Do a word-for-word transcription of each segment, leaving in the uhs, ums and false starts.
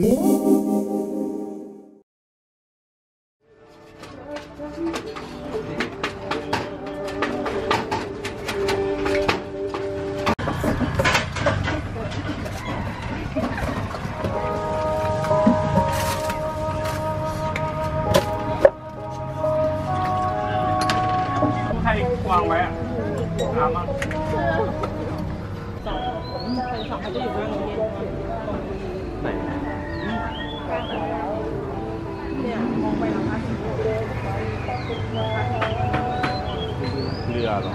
ให้วางไว้อะน้ำอ่ะสองสองเขาจะอยู่ข้างนี้ไหนเนี่ยมองไปแล้วนะเรือหรอ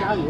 加油！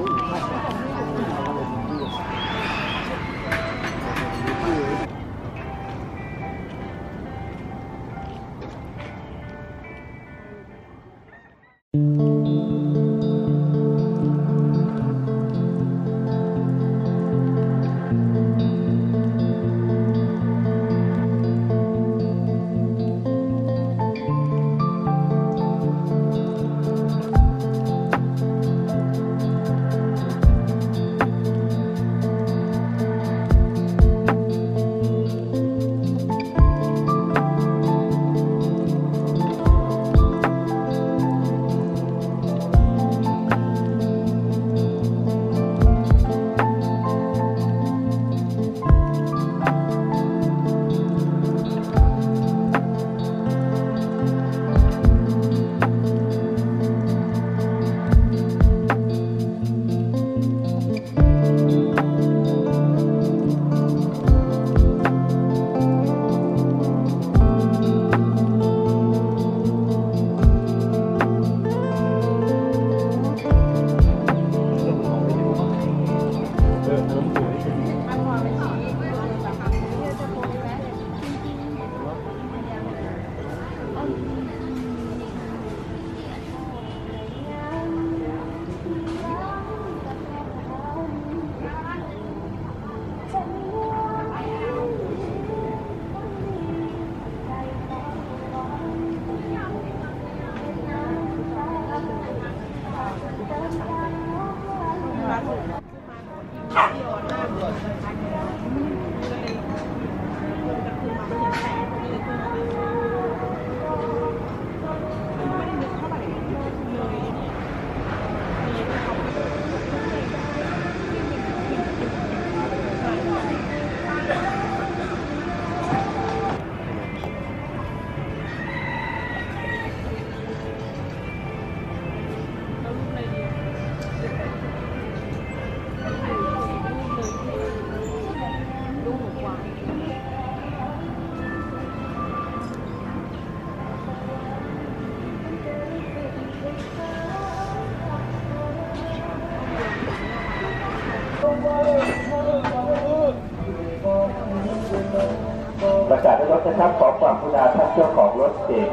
ประกาศรถนะครับขอความกรุณาท่านเจ้าของรถเก๋ง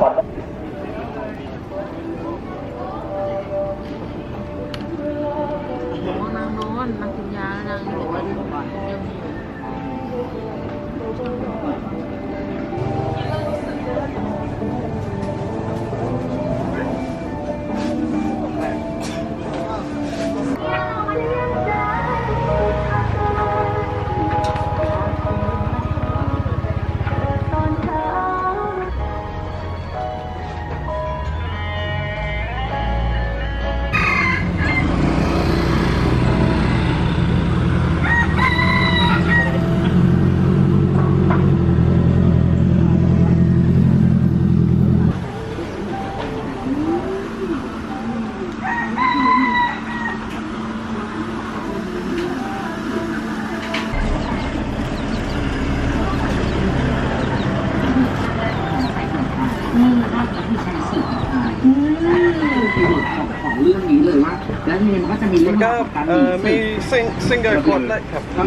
ขออนางนอนนางกินยานางอยู่วันก่อนยังมีก็เออมีซิงซิงเกิลโค้ดได้ครับ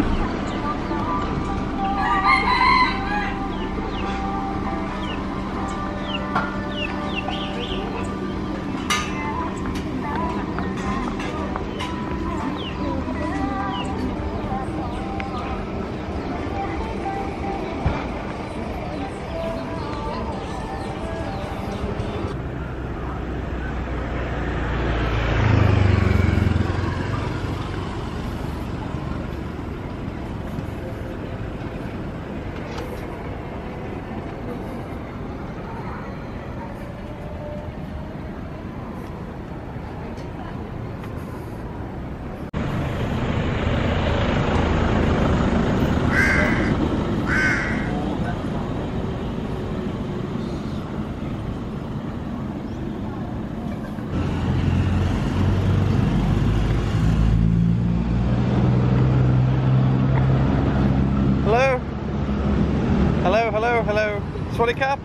twenty cap.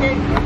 Thank you.